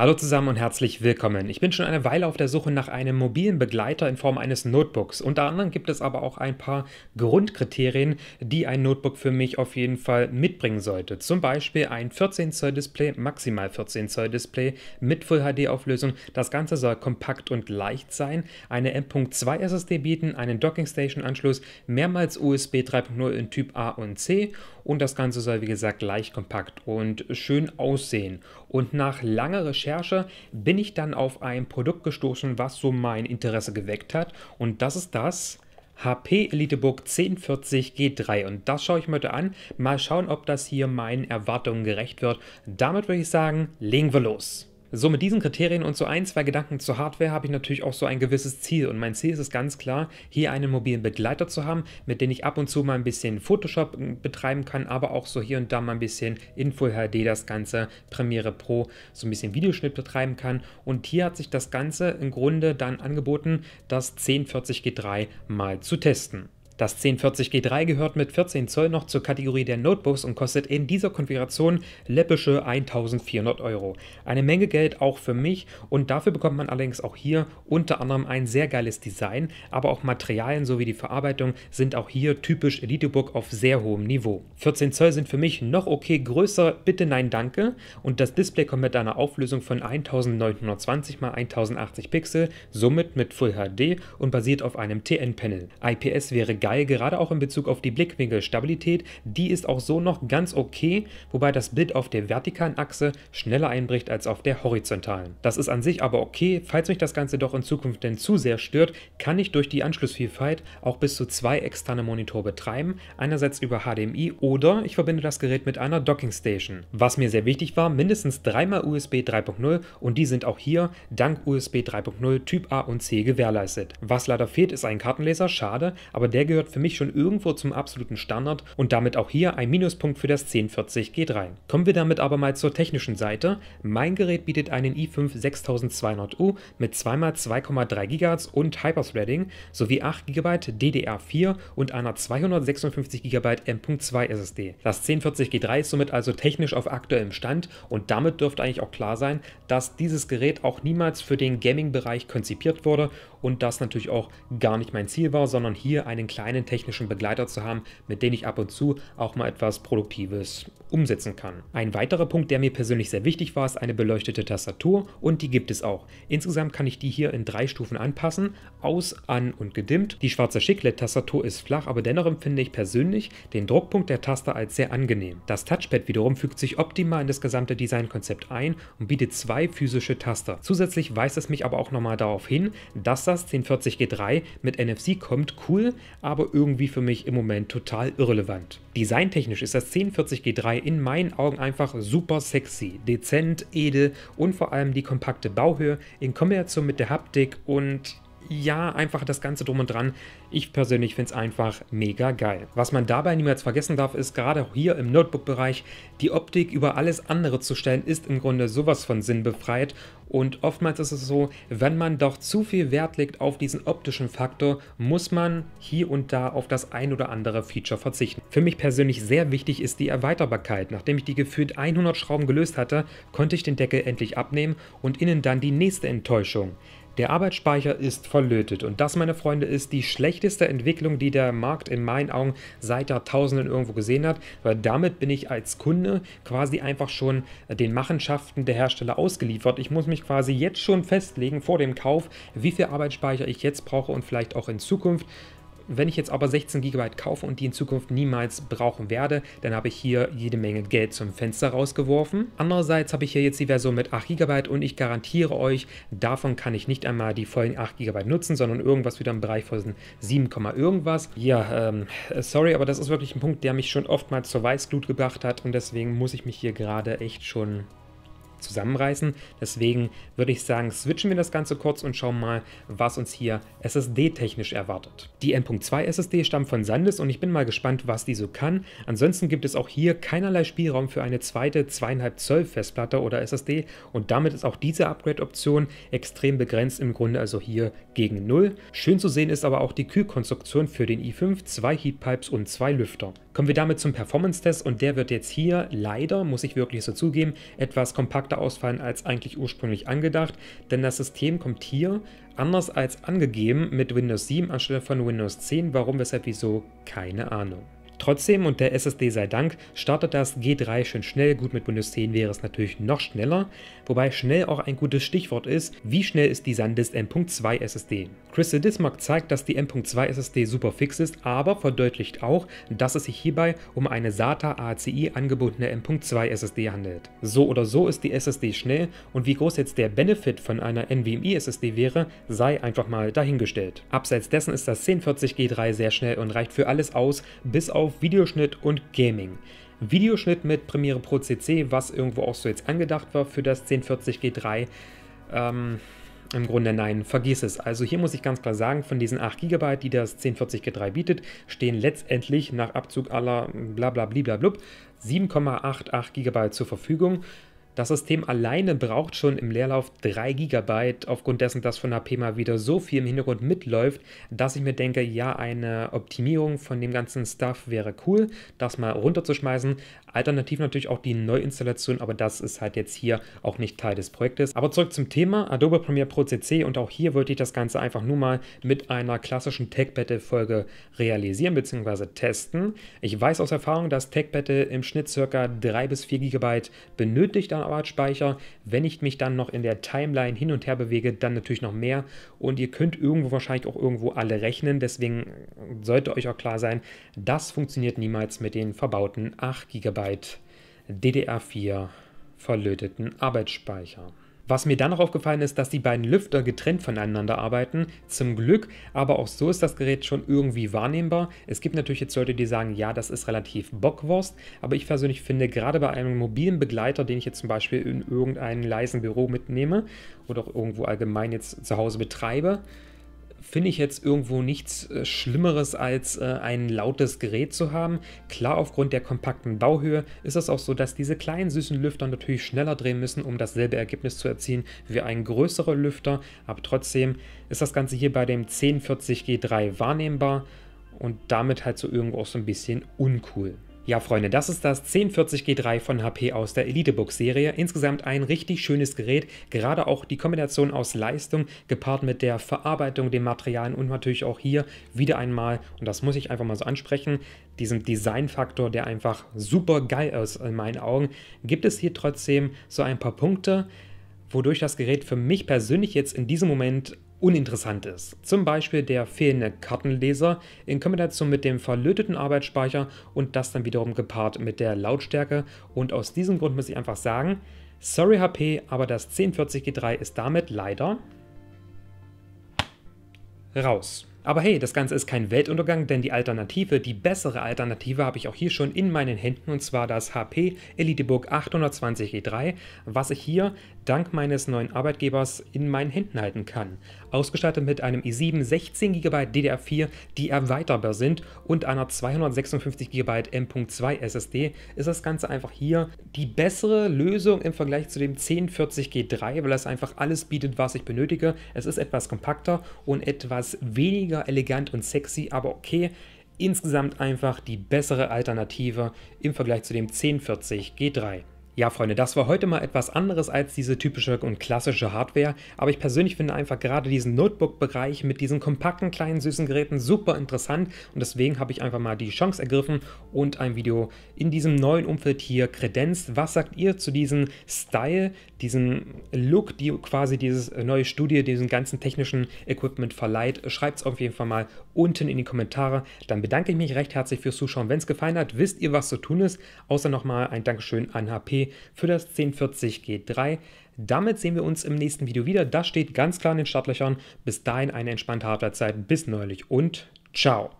Hallo zusammen und herzlich willkommen. Ich bin schon eine Weile auf der Suche nach einem mobilen Begleiter in Form eines Notebooks. Unter anderem gibt es aber auch ein paar Grundkriterien, die ein Notebook für mich auf jeden Fall mitbringen sollte. Zum Beispiel ein 14 Zoll Display, maximal 14 Zoll Display mit Full HD Auflösung. Das Ganze soll kompakt und leicht sein, eine M.2 SSD bieten, einen Docking Station Anschluss, mehrmals USB 3.0 in Typ A und C und das Ganze soll wie gesagt leicht, kompakt und schön aussehen. Und nach langer Recherche bin ich dann auf ein Produkt gestoßen, was so mein Interesse geweckt hat, und das ist das HP EliteBook 1040 G3, und das schaue ich mir heute an. Mal schauen, ob das hier meinen Erwartungen gerecht wird. Damit würde ich sagen, legen wir los. So, mit diesen Kriterien und so ein, zwei Gedanken zur Hardware habe ich natürlich auch so ein gewisses Ziel, und mein Ziel ist es ganz klar, hier einen mobilen Begleiter zu haben, mit dem ich ab und zu mal ein bisschen Photoshop betreiben kann, aber auch so hier und da mal ein bisschen in Full HD das Ganze, Premiere Pro, so ein bisschen Videoschnitt betreiben kann, und hier hat sich das Ganze im Grunde dann angeboten, das 1040 G3 mal zu testen. Das 1040 G3 gehört mit 14 Zoll noch zur Kategorie der Notebooks und kostet in dieser Konfiguration läppische 1400 Euro. Eine Menge Geld auch für mich, und dafür bekommt man allerdings auch hier unter anderem ein sehr geiles Design, aber auch Materialien sowie die Verarbeitung sind auch hier typisch EliteBook auf sehr hohem Niveau. 14 Zoll sind für mich noch okay, größer bitte nein danke, und das Display kommt mit einer Auflösung von 1920 x 1080 Pixel, somit mit Full HD und basiert auf einem TN-Panel. IPS wäre geil, gerade auch in Bezug auf die Blickwinkelstabilität, die ist auch so noch ganz okay, wobei das Bild auf der vertikalen Achse schneller einbricht als auf der horizontalen. Das ist an sich aber okay, falls mich das Ganze doch in Zukunft denn zu sehr stört, kann ich durch die Anschlussvielfalt auch bis zu 2 externe Monitore betreiben, einerseits über HDMI oder ich verbinde das Gerät mit einer Dockingstation. Was mir sehr wichtig war, mindestens 3x USB 3.0, und die sind auch hier dank USB 3.0 Typ A und C gewährleistet. Was leider fehlt, ist ein Kartenleser, schade, aber der gehört für mich schon irgendwo zum absoluten Standard und damit auch hier ein Minuspunkt für das 1040 G3. Kommen wir damit aber mal zur technischen Seite. Mein Gerät bietet einen i5 6200 U mit 2x2,3 GHz und Hyper-Threading sowie 8 GB DDR4 und einer 256 GB M.2 SSD. Das 1040 G3 ist somit also technisch auf aktuellem Stand, und damit dürfte eigentlich auch klar sein, dass dieses Gerät auch niemals für den Gaming-Bereich konzipiert wurde und das natürlich auch gar nicht mein Ziel war, sondern hier einen kleinen technischen Begleiter zu haben, mit dem ich ab und zu auch mal etwas Produktives umsetzen kann. Ein weiterer Punkt, der mir persönlich sehr wichtig war, ist eine beleuchtete Tastatur, und die gibt es auch. Insgesamt kann ich die hier in 3 Stufen anpassen, aus, an und gedimmt. Die schwarze Chiclet-Tastatur ist flach, aber dennoch empfinde ich persönlich den Druckpunkt der Taste als sehr angenehm. Das Touchpad wiederum fügt sich optimal in das gesamte Designkonzept ein und bietet 2 physische Taster. Zusätzlich weist es mich aber auch nochmal darauf hin, dass das 1040 G3 mit NFC kommt, cool, aber irgendwie für mich im Moment total irrelevant. Designtechnisch ist das 1040 G3 in meinen Augen einfach super sexy, dezent, edel und vor allem die kompakte Bauhöhe in Kombination mit der Haptik und ja, einfach das Ganze drum und dran. Ich persönlich finde es einfach mega geil. Was man dabei niemals vergessen darf, ist gerade auch hier im Notebook-Bereich, die Optik über alles andere zu stellen, ist im Grunde sowas von sinnbefreit. Und oftmals ist es so, wenn man doch zu viel Wert legt auf diesen optischen Faktor, muss man hier und da auf das ein oder andere Feature verzichten. Für mich persönlich sehr wichtig ist die Erweiterbarkeit. Nachdem ich die gefühlt 100 Schrauben gelöst hatte, konnte ich den Deckel endlich abnehmen, und innen dann die nächste Enttäuschung. Der Arbeitsspeicher ist verlötet, und das, meine Freunde, ist die schlechteste Entwicklung, die der Markt in meinen Augen seit Jahrtausenden irgendwo gesehen hat, weil damit bin ich als Kunde quasi einfach schon den Machenschaften der Hersteller ausgeliefert. Ich muss mich quasi jetzt schon festlegen vor dem Kauf, wie viel Arbeitsspeicher ich jetzt brauche und vielleicht auch in Zukunft. Wenn ich jetzt aber 16 GB kaufe und die in Zukunft niemals brauchen werde, dann habe ich hier jede Menge Geld zum Fenster rausgeworfen. Andererseits habe ich hier jetzt die Version mit 8 GB und ich garantiere euch, davon kann ich nicht einmal die vollen 8 GB nutzen, sondern irgendwas wieder im Bereich von 7, irgendwas. Ja, sorry, aber das ist wirklich ein Punkt, der mich schon oftmals zur Weißglut gebracht hat, und deswegen muss ich mich hier gerade echt schon zusammenreißen. Deswegen würde ich sagen, switchen wir das Ganze kurz und schauen mal, was uns hier SSD-technisch erwartet. Die M.2 SSD stammt von SanDisk, und ich bin mal gespannt, was die so kann. Ansonsten gibt es auch hier keinerlei Spielraum für eine zweite 2,5 Zoll Festplatte oder SSD, und damit ist auch diese Upgrade-Option extrem begrenzt, im Grunde also hier gegen 0. Schön zu sehen ist aber auch die Kühlkonstruktion für den i5, 2 Heatpipes und 2 Lüfter. Kommen wir damit zum Performance-Test und der wird jetzt hier leider, muss ich wirklich so zugeben, etwas kompakter ausfallen als eigentlich ursprünglich angedacht, denn das System kommt hier anders als angegeben mit Windows 7 anstelle von Windows 10, warum, weshalb, wieso, keine Ahnung. Trotzdem, und der SSD sei Dank, startet das G3 schön schnell, gut mit Windows 10 wäre es natürlich noch schneller, wobei schnell auch ein gutes Stichwort ist, wie schnell ist die SanDisk M.2 SSD. Crystal Dismark zeigt, dass die M.2 SSD super fix ist, aber verdeutlicht auch, dass es sich hierbei um eine SATA ACI angebotene M.2 SSD handelt. So oder so ist die SSD schnell und wie groß jetzt der Benefit von einer NVMe SSD wäre, sei einfach mal dahingestellt. Abseits dessen ist das 1040 G3 sehr schnell und reicht für alles aus, bis auf Videoschnitt und Gaming. Videoschnitt mit Premiere Pro CC, was irgendwo auch so jetzt angedacht war für das 1040 G3, im Grunde nein, vergiss es. Also hier muss ich ganz klar sagen, von diesen 8 GB, die das 1040 G3 bietet, stehen letztendlich nach Abzug aller blablabliblablub 7,88 GB zur Verfügung. Das System alleine braucht schon im Leerlauf 3 GB, aufgrund dessen, dass von HP mal wieder so viel im Hintergrund mitläuft, dass ich mir denke, ja, eine Optimierung von dem ganzen Stuff wäre cool, das mal runterzuschmeißen. Alternativ natürlich auch die Neuinstallation, aber das ist halt jetzt hier auch nicht Teil des Projektes. Aber zurück zum Thema, Adobe Premiere Pro CC, und auch hier wollte ich das Ganze einfach nur mal mit einer klassischen Tech Battle Folge realisieren bzw. testen. Ich weiß aus Erfahrung, dass Tech Battle im Schnitt ca. 3 bis 4 GB benötigt an Arbeitsspeicher. Wenn ich mich dann noch in der Timeline hin und her bewege, dann natürlich noch mehr, und ihr könnt irgendwo wahrscheinlich auch irgendwo alle rechnen, deswegen sollte euch auch klar sein, das funktioniert niemals mit den verbauten 8 GB DDR4 verlöteten Arbeitsspeicher. Was mir dann noch aufgefallen ist, dass die beiden Lüfter getrennt voneinander arbeiten, zum Glück, aber auch so ist das Gerät schon irgendwie wahrnehmbar. Es gibt natürlich jetzt Leute, die sagen, ja, das ist relativ Bockwurst, aber ich persönlich finde, gerade bei einem mobilen Begleiter, den ich jetzt zum Beispiel in irgendeinem leisen Büro mitnehme oder auch irgendwo allgemein jetzt zu Hause betreibe, finde ich jetzt irgendwo nichts Schlimmeres, als ein lautes Gerät zu haben. Klar, aufgrund der kompakten Bauhöhe ist es auch so, dass diese kleinen süßen Lüfter natürlich schneller drehen müssen, um dasselbe Ergebnis zu erzielen wie ein größerer Lüfter. Aber trotzdem ist das Ganze hier bei dem 1040 G3 wahrnehmbar und damit halt so irgendwo auch so ein bisschen uncool. Ja, Freunde, das ist das 1040 G3 von HP aus der EliteBook-Serie. Insgesamt ein richtig schönes Gerät, gerade auch die Kombination aus Leistung gepaart mit der Verarbeitung, den Materialien und natürlich auch hier wieder einmal, und das muss ich einfach mal so ansprechen, diesem Designfaktor, der einfach super geil ist in meinen Augen, gibt es hier trotzdem so ein paar Punkte, wodurch das Gerät für mich persönlich jetzt in diesem Moment uninteressant ist. Zum Beispiel der fehlende Kartenleser in Kombination mit dem verlöteten Arbeitsspeicher und das dann wiederum gepaart mit der Lautstärke. Und aus diesem Grund muss ich einfach sagen, sorry HP, aber das 1040 G3 ist damit leider raus. Aber hey, das Ganze ist kein Weltuntergang, denn die Alternative, die bessere Alternative habe ich auch hier schon in meinen Händen, und zwar das HP EliteBook 820 G3, was ich hier dank meines neuen Arbeitgebers in meinen Händen halten kann. Ausgestattet mit einem i7 16 GB DDR4, die erweiterbar sind, und einer 256 GB M.2 SSD ist das Ganze einfach hier die bessere Lösung im Vergleich zu dem 1040 G3, weil es einfach alles bietet, was ich benötige. Es ist etwas kompakter und etwas weniger elegant und sexy, aber okay, insgesamt einfach die bessere Alternative im Vergleich zu dem 1040 G3. Ja, Freunde, das war heute mal etwas anderes als diese typische und klassische Hardware, aber ich persönlich finde einfach gerade diesen Notebook-Bereich mit diesen kompakten, kleinen, süßen Geräten super interessant, und deswegen habe ich einfach mal die Chance ergriffen und ein Video in diesem neuen Umfeld hier kredenzt. Was sagt ihr zu diesem Style, diesem Look, die quasi dieses neue Studio, diesem ganzen technischen Equipment verleiht? Schreibt es auf jeden Fall mal unten in die Kommentare. Dann bedanke ich mich recht herzlich fürs Zuschauen. Wenn es gefallen hat, wisst ihr, was zu tun ist. Außer nochmal ein Dankeschön an HP für das 1040 G3. Damit sehen wir uns im nächsten Video wieder. Das steht ganz klar in den Startlöchern. Bis dahin eine entspannte Hardwarezeit. Bis neulich und ciao.